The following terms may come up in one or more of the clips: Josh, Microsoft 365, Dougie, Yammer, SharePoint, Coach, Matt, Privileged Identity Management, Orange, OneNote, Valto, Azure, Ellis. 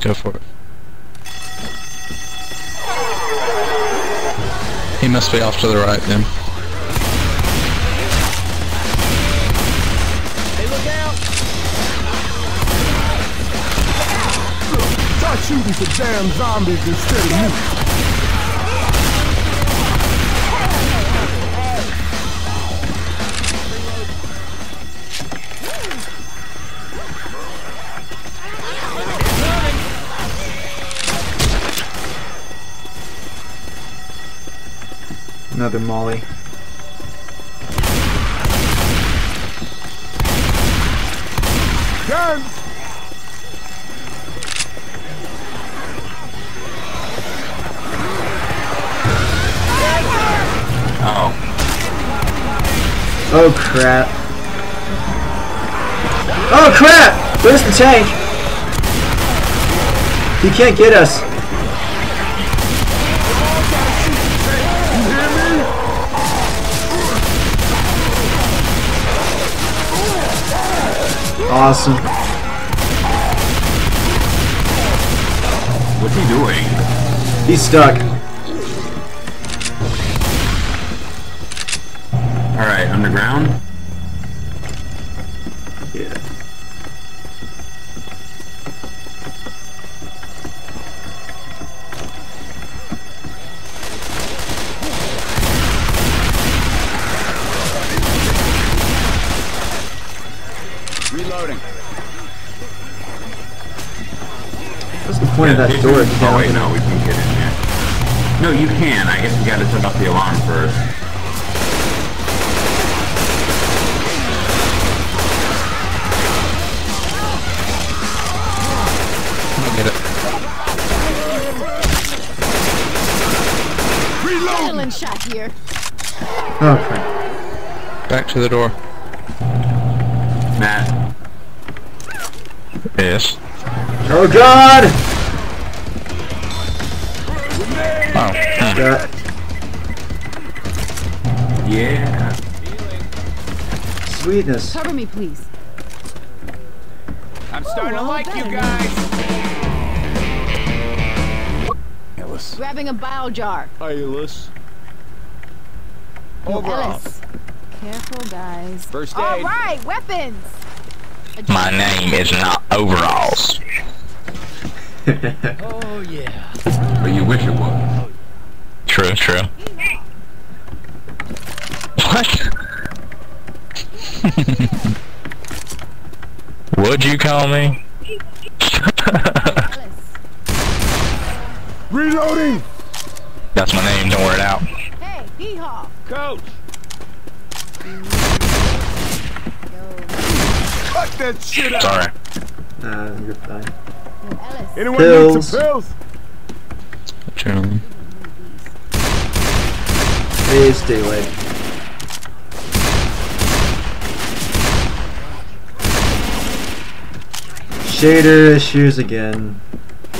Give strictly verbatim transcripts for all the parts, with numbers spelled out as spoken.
Go for it. He must be off to the right then. Hey, look out! Start shooting for damn zombies instead of you. Another molly. Guns! Uh oh. Oh crap. Oh crap! Where's the tank? He can't get us. Awesome. What's he doing? He's stuck. Alright, underground? Yeah. Point yeah, of that door. Oh wait, no, we can get in there. No, you can. I guess we gotta set off the alarm first. I'll get it. Reload. Shot here. Okay. Back to the door. Matt. Yes. Oh God. Oh, huh. Yeah. Sweetness. Cover me, please. I'm starting Ooh, to like better. You guys. Ellis. Grabbing a bile jar. Hi, Ellis. Over. Ellis. Careful, guys. First aid. All right, weapons. My name is not Overalls. Oh yeah. But you wish it was. True, true. What? Would you call me? Reloading. That's my name. Don't wear it out. Hey, hee-haw. Coach. Cut that shit out. Sorry. Nah, uh, you're fine. Anyone pills. Need some pills? Generally. Please stay late. Shader issues again. I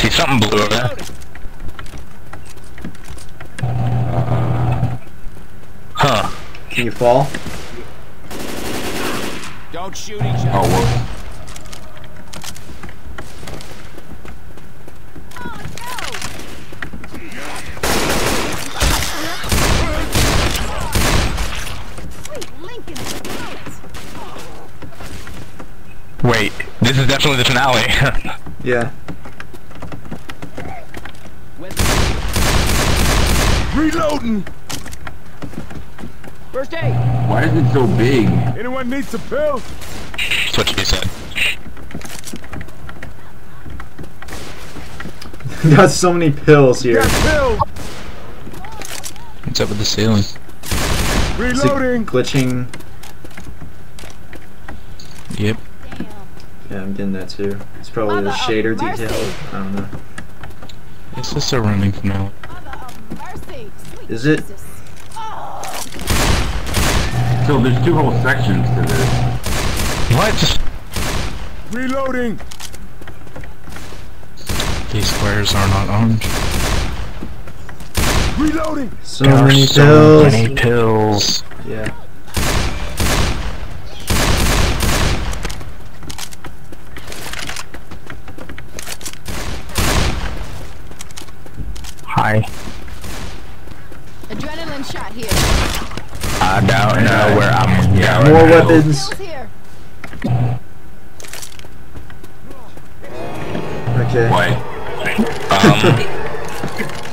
see something blue over there. Huh. Can you fall? Don't shoot each other. Oh, whoa. Wait, this is definitely the finale. Yeah. Reloading! First aid! Why is it so big? Anyone need some pills? That's what you said. Got so many pills here. Pills. What's up with the ceiling? Reloading! Glitching. Yep. Damn. Yeah, I'm getting that too. It's probably Mother the shader detail. I don't know. It's just a running for now. Is it? Jesus. So there's two whole sections to this. What? Reloading! These squares are not orange. Reloading! So, there many, are so pills. many pills. Yeah. die. Adrenaline shot here. I don't know where I'm going. More weapons. Okay. Wait. Um.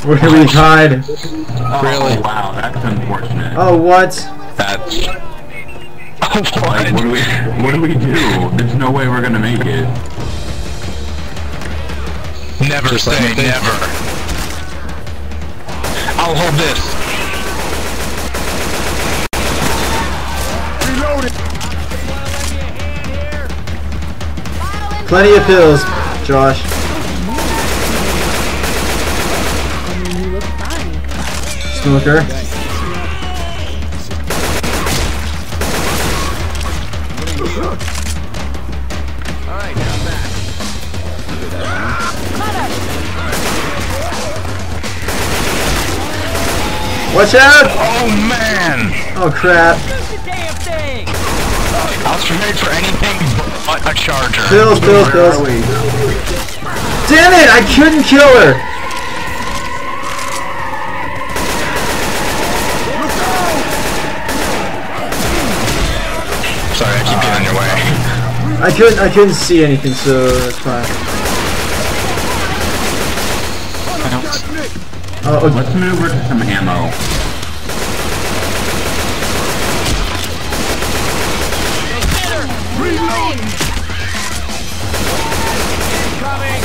Where can we hide? Oh, really? Wow, that's unfortunate. Oh, what? That's. Oh, like, what do we? What do we do? There's no way we're gonna make it. Never say never. never. I'll hold this. Reload it. Plenty of pills, Josh. Smoker. Watch out! Oh man! Oh crap! I was prepared for anything but a charger. Kills, kills, kills. Damn it! I couldn't kill her! Sorry, I keep getting in your way. I couldn't, I couldn't see anything, so that's fine. Uh, okay. Let's maneuver to some ammo. Reload! Incoming!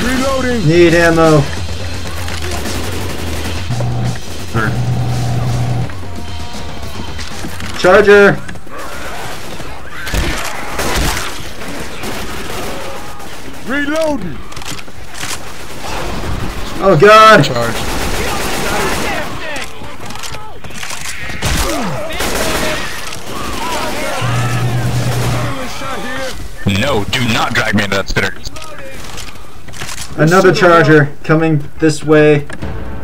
Reloading! Need ammo. Charger! Reloading! Oh god! Charge. No, do not drag me into that spitter. Another charger coming this way.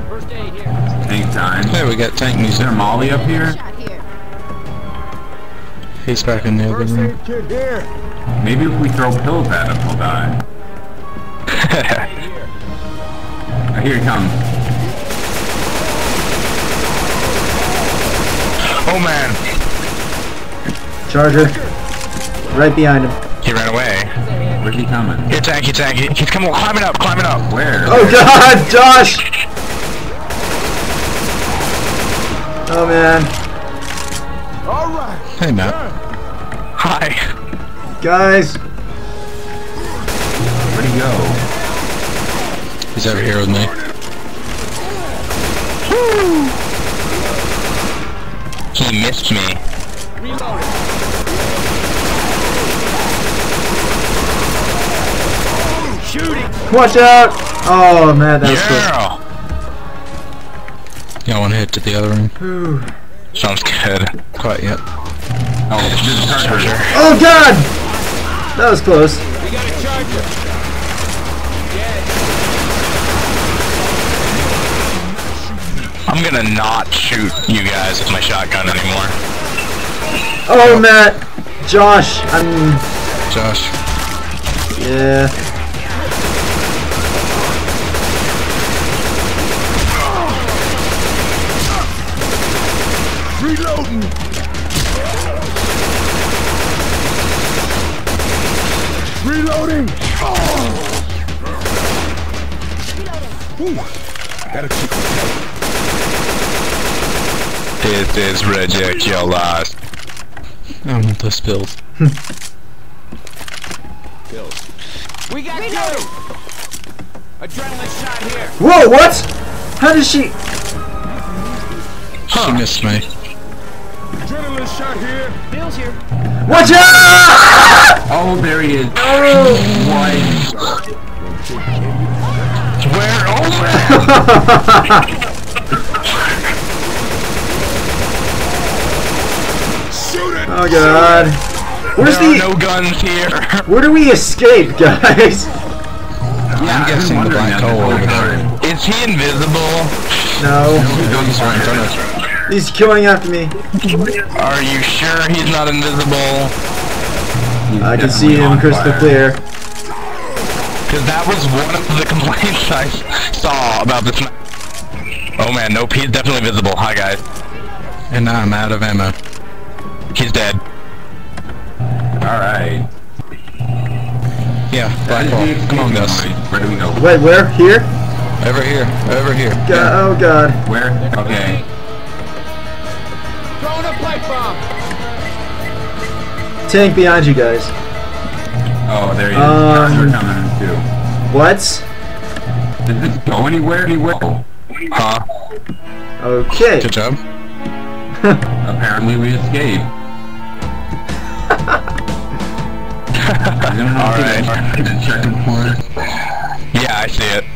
First aid here. Tank time. Hey, we got tank. Is there Molly up here? He's back in the other room. Maybe if we throw pills at him, he'll die. I hear he comes. Oh man! Charger. Right behind him. He ran away. Where's he coming? Here, tanky, tanky. He's coming, climbing up, climbing up. Where? Oh god, Josh! Oh man. Hey Matt. Hi. Guys. Where'd he go? He's over here with me. Woo! He missed me. Shooting. Watch out! Oh man, that was yeah. good. Yeah, one hit to the other room. Whew. Sounds good. Quite yet. Oh, charger. Oh god! That was close. We got a charger. Yeah. I'm gonna not shoot you guys with my shotgun anymore. Oh, Matt! Josh! I'm... Josh. Yeah. Reloading! Reloading! Oh. Reloading. Gotta keep it. This is ridiculous. I want those pills. Pills. We got two! Adrenaline shot here! Whoa, what? How did she... Huh. She missed me. Adrenaline shot here! Bill's here! Watch out! Oh, there he is. Oh, what? Where? Oh, man. Shoot it. Oh, God. Where's there the... no guns here. Where do we escape, guys? Yeah, I'm guessing the black hole over there. Is he invisible? No. He's right in front of us. He's killing after me. Are you sure he's not invisible? He's I can see him crystal clear. Because that was one of the complaints I saw about this. Oh man, nope, he's definitely visible. Hi guys. And now I'm out of ammo. He's dead. Alright. Yeah, black ball. Come on, Gus. Where do we go? Wait, where? Here? Over here. Over here. God, yeah. Oh god. Where? Okay. Throwing a pipe bomb. Tank behind you guys. Oh, there he is. Um, coming too. What? Did this go anywhere? Anywhere? Oh. Huh? Okay. Good job. Apparently we escaped. Alright. Yeah, I see it.